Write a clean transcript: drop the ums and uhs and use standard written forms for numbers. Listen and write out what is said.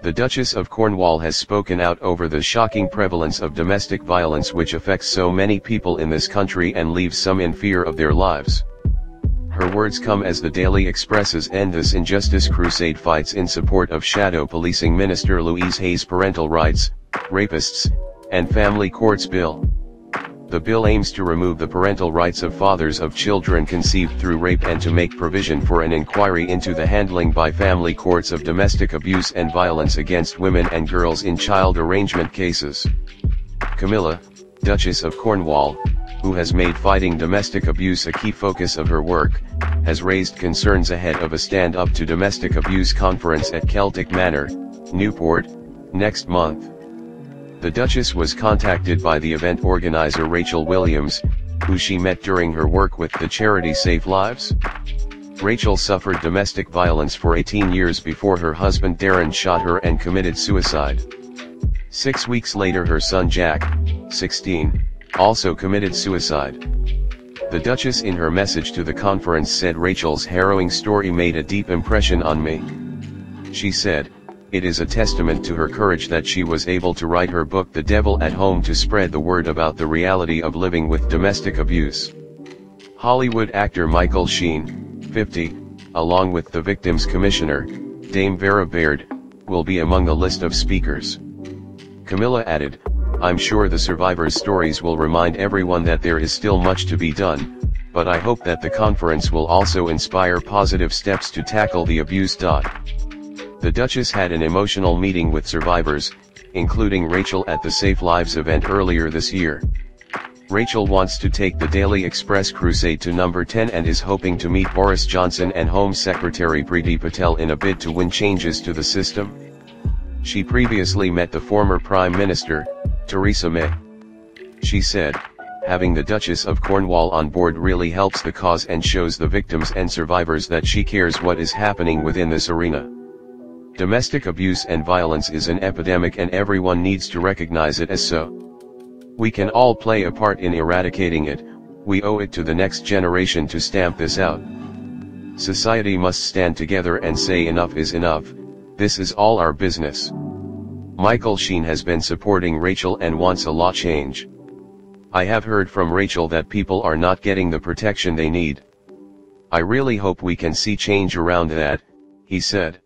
the Duchess of Cornwall has spoken out over the shocking prevalence of domestic violence, which affects so many people in this country and leaves some in fear of their lives. Her words come as the Daily Express's End This Injustice crusade fights in support of shadow policing Minister Louise Hayes' Parental Rights, Rapists, and Family Courts Bill. The bill aims to remove the parental rights of fathers of children conceived through rape and to make provision for an inquiry into the handling by family courts of domestic abuse and violence against women and girls in child arrangement cases. Camilla, Duchess of Cornwall, who has made fighting domestic abuse a key focus of her work, has raised concerns ahead of a Stand Up to Domestic Abuse conference at Celtic Manor, Newport, next month. The Duchess was contacted by the event organizer Rachel Williams, who she met during her work with the charity Safe Lives. Rachel suffered domestic violence for 18 years before her husband Darren shot her and committed suicide. 6 weeks later her son Jack, 16, also committed suicide. The Duchess in her message to the conference said, "Rachel's harrowing story made a deep impression on me." She said, "It is a testament to her courage that she was able to write her book The Devil at Home to spread the word about the reality of living with domestic abuse." Hollywood actor Michael Sheen, 50, along with the victim's commissioner, Dame Vera Baird, will be among the list of speakers. Camilla added, "I'm sure the survivors' stories will remind everyone that there is still much to be done, but I hope that the conference will also inspire positive steps to tackle the abuse." The Duchess had an emotional meeting with survivors, including Rachel, at the Safe Lives event earlier this year. Rachel wants to take the Daily Express crusade to number 10 and is hoping to meet Boris Johnson and Home Secretary Priti Patel in a bid to win changes to the system. She previously met the former Prime Minister, Theresa May. She said, "Having the Duchess of Cornwall on board really helps the cause and shows the victims and survivors that she cares what is happening within this arena." Domestic abuse and violence is an epidemic and everyone needs to recognize it as so. We can all play a part in eradicating it. We owe it to the next generation to stamp this out. Society must stand together and say enough is enough. This is all our business. Michael Sheen has been supporting Rachel and wants a law change. "I have heard from Rachel that people are not getting the protection they need. I really hope we can see change around that," he said.